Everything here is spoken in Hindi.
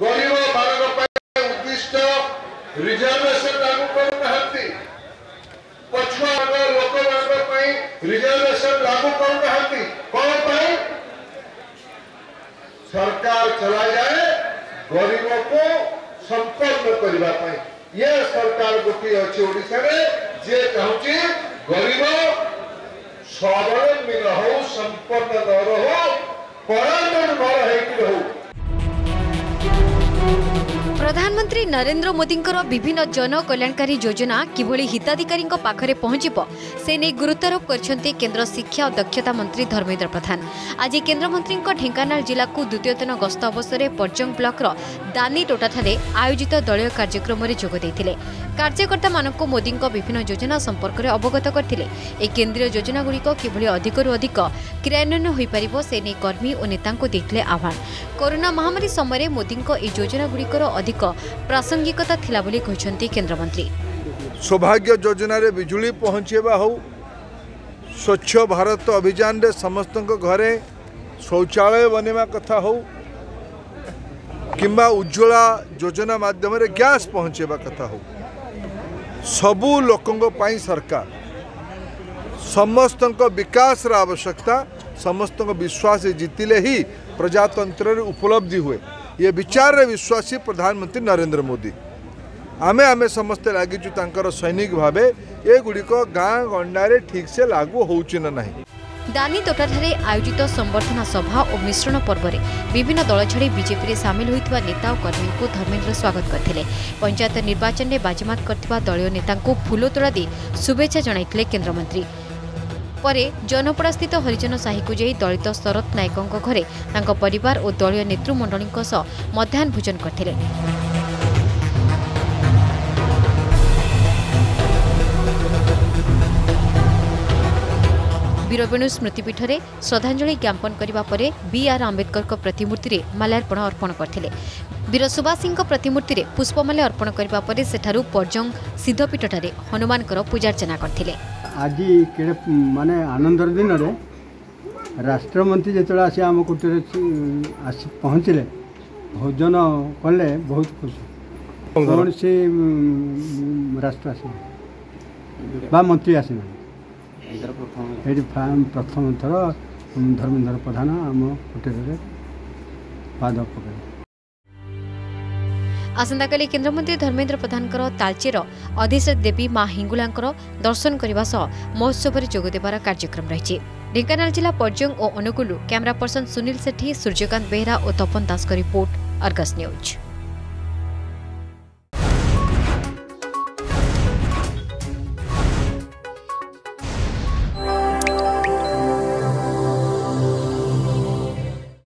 गरीब मानक उद्दिष्ट रिजर्वेशन लागू करना पछुआ लोक रिजर्वेशन लागू करना कौन सरकार चला जाए गरीब को संपन्न करने ये सरकार गोटे अच्छी ओडिशा रे जे चाहूँ गरीब स्वावलम्बी हो संपन्न न हो परनिर्भर हो। प्रधानमंत्री नरेन्द्र मोदी विभिन्न जन कल्याणकारी योजना किभली हिताधिकारी पाखरे पहुंचीबो से नै गुरुत्वारोप करछन्ते केंद्र शिक्षा और दक्षता मंत्री धर्मेन्द्र प्रधान। आज केंद्र मंत्री ढेंकानल जिला को द्वितीय दिन गस्त अवसर में पर्जंग ब्लॉक रो दानी टोटाठारे आयोजित दलय कार्यक्रम में जोग देइथिले। कार्यकर्ता मानक मोदी विभिन्न योजना संपर्क में अवगत करथिले। ए केंद्रीय योजना गुड़िक किभली अधिकरू अधिक क्रियान्वयन हो पारिबो से नै कर्मी और नेता देइथिले आह्वान। कोरोना महामारी समय मोदी ए योजना गुड़िकर अधिक प्रासंगिकता थिला बोली कहछन्ती केंद्र मंत्री। सौभाग्य योजना रे बिजुली पहुँचेबा हो, स्वच्छ भारत अभियान रे समस्त घरे शौचालय बनवा कथा हो किंबा उज्ज्वला योजना माध्यम रे गैस पहुँचेबा कथा हो, सबु लोकंगो पाई सरकार समस्त विकास रा आवश्यकता समस्त विश्वास जीतिले ही प्रजातंत्र रे उपलब्धि हुए। ये विचार रे विश्वासी प्रधानमंत्री नरेंद्र मोदी आमे आमे समस्ते लागिचु तांकर सैनिक भावे ए गुडीको गाँ गंडारे ठीक से लागू होउछि ना नाही। दानी तोटाठारे आयोजित संवर्धना सभा और मिश्रण पर्व में विभिन्न दल छाड़ी बीजेपी रे सामिल होइतवा नेता और कर्मी को धर्मेन्द्र स्वागत करथिले। पंचायत निर्वाचन में बाजीमात करथिवा दलय नेता को फूलोतोड़ा दे शुभेच्छा जणाइथिले केंद्र मंत्री। परे जनपड़ा स्थित हरिजन साही को जाई दलित शरत नायकों घरे तांको परिवार और दलय नेतृमंडली मध्याह्न भोजन करथिले। वीरवेणु स्मृतिपीठ में श्रद्धांजलि ज्ञापन करने पर बी आर आंबेदकर प्रतिमूर्ति में माल्यार्पण अर्पण करते। वीर सुभाष सिंह प्रतिमूर्ति में पुष्पमाला अर्पण करने पर सेठारु पर्जंग सिद्धपीठ में हनुमान पूजार्चना करते। आज के माने आनंदर दिन रे राष्ट्रमंत्री जिते आसी आम कुटी आसी पहुँचले भोजन कले बहुत खुशी कौन से राष्ट्र आस मंत्री आस प्रथम थर धर्मेन्द्र प्रधान आम कुटीर पाद पक। आसंताकाली केन्द्रमंत्री धर्मेन्द्र प्रधानकर तालचेर अधिष्ठा देवी माँ हिंगुलांकर दर्शन करने महोत्सव में जोगदेवार कार्यक्रम रही। ढेंकानल जिला पर्जंग और अनुगुलू कैमरा पर्सन सुनील सेठी, सूर्यकांत बेहरा और Tapan Das report, Argus news.